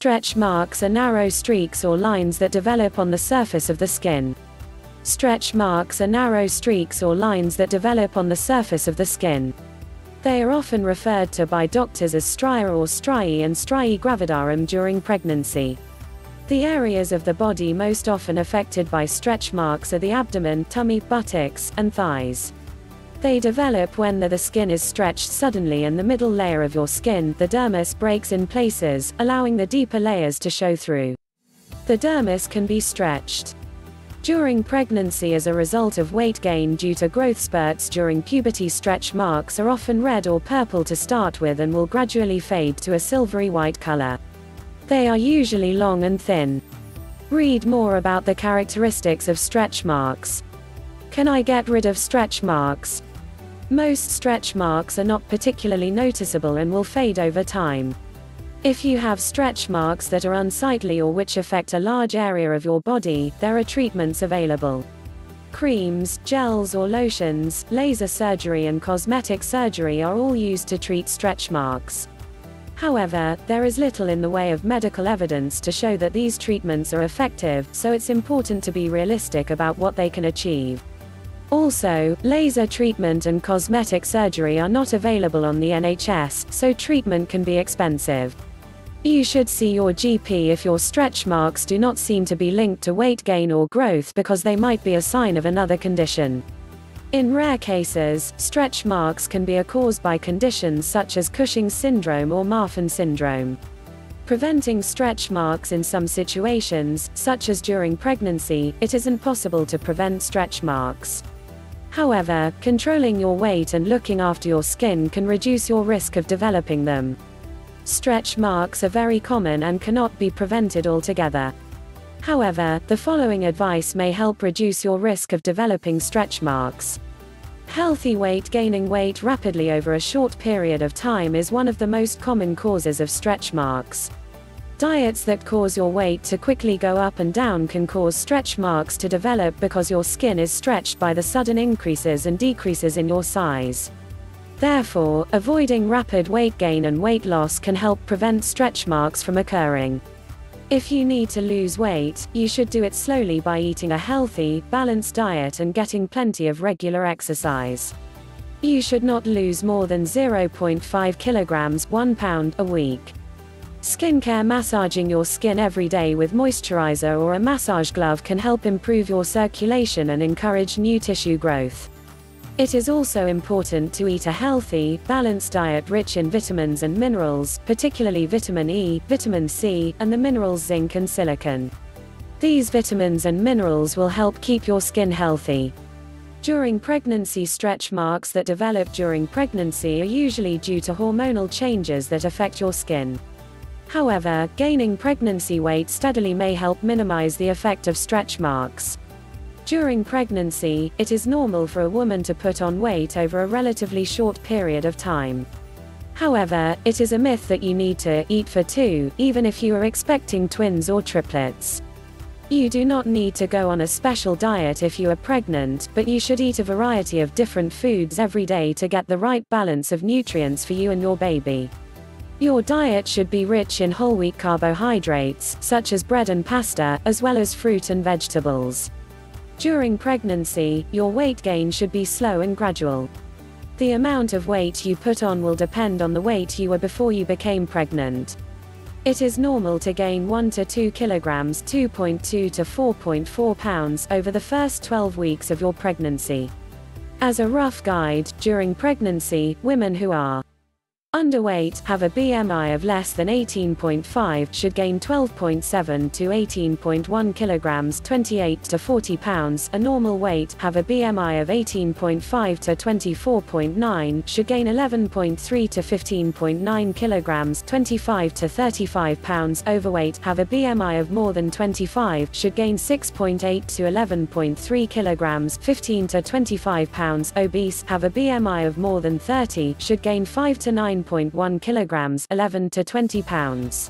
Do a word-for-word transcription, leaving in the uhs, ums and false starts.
Stretch marks are narrow streaks or lines that develop on the surface of the skin. Stretch marks are narrow streaks or lines that develop on the surface of the skin. They are often referred to by doctors as stria or striae and Striae gravidarum during pregnancy. The areas of the body most often affected by stretch marks are the abdomen, tummy, buttocks, and thighs. They develop when the, the skin is stretched suddenly and the middle layer of your skin, the dermis, breaks in places, allowing the deeper layers to show through. The dermis can be stretched during pregnancy as a result of weight gain due to growth spurts during puberty. Stretch marks are often red or purple to start with and will gradually fade to a silvery white color. They are usually long and thin. Read more about the characteristics of stretch marks. Can I get rid of stretch marks? Most stretch marks are not particularly noticeable and will fade over time. If you have stretch marks that are unsightly or which affect a large area of your body, there are treatments available. Creams, gels or lotions, laser surgery and cosmetic surgery are all used to treat stretch marks. However, there is little in the way of medical evidence to show that these treatments are effective, so it's important to be realistic about what they can achieve. Also, laser treatment and cosmetic surgery are not available on the N H S, so treatment can be expensive. You should see your G P if your stretch marks do not seem to be linked to weight gain or growth, because they might be a sign of another condition. In rare cases, stretch marks can be caused by conditions such as Cushing's syndrome or Marfan syndrome. Preventing stretch marks in some situations, such as during pregnancy, it isn't possible to prevent stretch marks. However, controlling your weight and looking after your skin can reduce your risk of developing them. Stretch marks are very common and cannot be prevented altogether. However, the following advice may help reduce your risk of developing stretch marks. Healthy weight. Gaining weight rapidly over a short period of time is one of the most common causes of stretch marks. Diets that cause your weight to quickly go up and down can cause stretch marks to develop because your skin is stretched by the sudden increases and decreases in your size. Therefore, avoiding rapid weight gain and weight loss can help prevent stretch marks from occurring. If you need to lose weight, you should do it slowly by eating a healthy, balanced diet and getting plenty of regular exercise. You should not lose more than zero point five kilograms (one pound) a week. Skincare. Massaging your skin every day with moisturizer or a massage glove can help improve your circulation and encourage new tissue growth. It is also important to eat a healthy, balanced diet rich in vitamins and minerals, particularly vitamin E, vitamin C, and the minerals zinc and silicon. These vitamins and minerals will help keep your skin healthy. During pregnancy, stretch marks that develop during pregnancy are usually due to hormonal changes that affect your skin. However, gaining pregnancy weight steadily may help minimize the effect of stretch marks. During pregnancy, it is normal for a woman to put on weight over a relatively short period of time. However, it is a myth that you need to eat for two, even if you are expecting twins or triplets. You do not need to go on a special diet if you are pregnant, but you should eat a variety of different foods every day to get the right balance of nutrients for you and your baby. Your diet should be rich in whole wheat carbohydrates, such as bread and pasta, as well as fruit and vegetables. During pregnancy, your weight gain should be slow and gradual. The amount of weight you put on will depend on the weight you were before you became pregnant. It is normal to gain one to two kilograms (two point two to four point four pounds) over the first twelve weeks of your pregnancy. As a rough guide, during pregnancy, women who are underweight, have a B M I of less than eighteen point five, should gain twelve point seven to eighteen point one kilograms (twenty-eight to forty pounds). A normal weight, have a B M I of eighteen point five to twenty-four point nine, should gain eleven point three to fifteen point nine kilograms (twenty-five to thirty-five pounds). Overweight, have a B M I of more than twenty-five, should gain six point eight to eleven point three kilograms (fifteen to twenty-five pounds). Obese, have a B M I of more than thirty, should gain five to nine point one kilograms (eleven to twenty pounds).